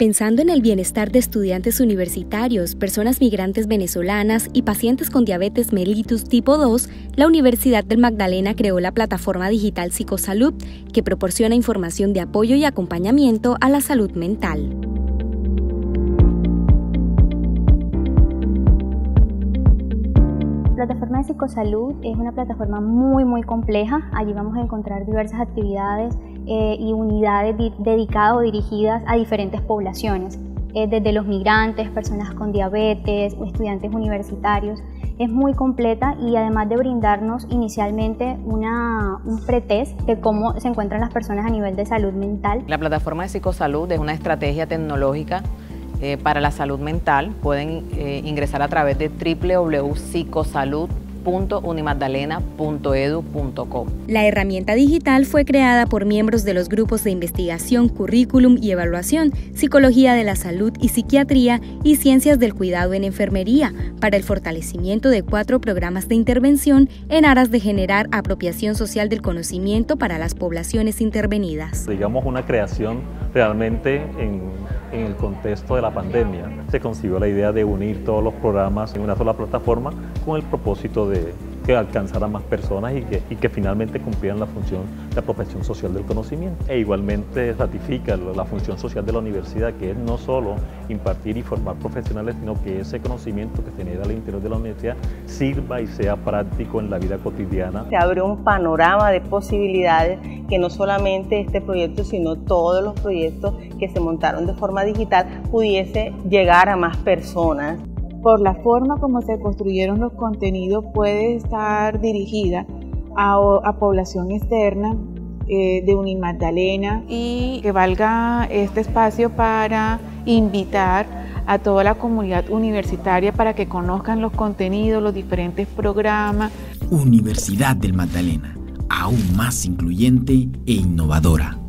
Pensando en el bienestar de estudiantes universitarios, personas migrantes venezolanas y pacientes con diabetes mellitus tipo 2, la Universidad del Magdalena creó la plataforma digital Psicosalud, que proporciona información de apoyo y acompañamiento a la salud mental. La plataforma de Psicosalud es una plataforma muy compleja. Allí vamos a encontrar diversas actividades y unidades dedicadas o dirigidas a diferentes poblaciones, desde los migrantes, personas con diabetes, estudiantes universitarios. Es muy completa y además de brindarnos inicialmente un pretest de cómo se encuentran las personas a nivel de salud mental. La plataforma de Psicosalud es una estrategia tecnológica para la salud mental. Pueden ingresar a través de www.psicosalud.unimagdalena.edu.co. La herramienta digital fue creada por miembros de los grupos de investigación, currículum y evaluación, psicología de la salud y psiquiatría y ciencias del cuidado en enfermería, para el fortalecimiento de 4 programas de intervención en aras de generar apropiación social del conocimiento para las poblaciones intervenidas. Digamos, una creación realmente en el contexto de la pandemia. Se concibió la idea de unir todos los programas en una sola plataforma con el propósito de que alcanzaran más personas y que finalmente cumplieran la función de apropiación social del conocimiento. E igualmente ratifica la función social de la universidad, que es no solo impartir y formar profesionales, sino que ese conocimiento que se genera al interior de la universidad sirva y sea práctico en la vida cotidiana. Se abre un panorama de posibilidades que no solamente este proyecto, sino todos los proyectos que se montaron de forma digital pudiese llegar a más personas. Por la forma como se construyeron los contenidos puede estar dirigida a población externa de Unimagdalena, y que valga este espacio para invitar a toda la comunidad universitaria para que conozcan los contenidos, los diferentes programas. Universidad del Magdalena, aún más incluyente e innovadora.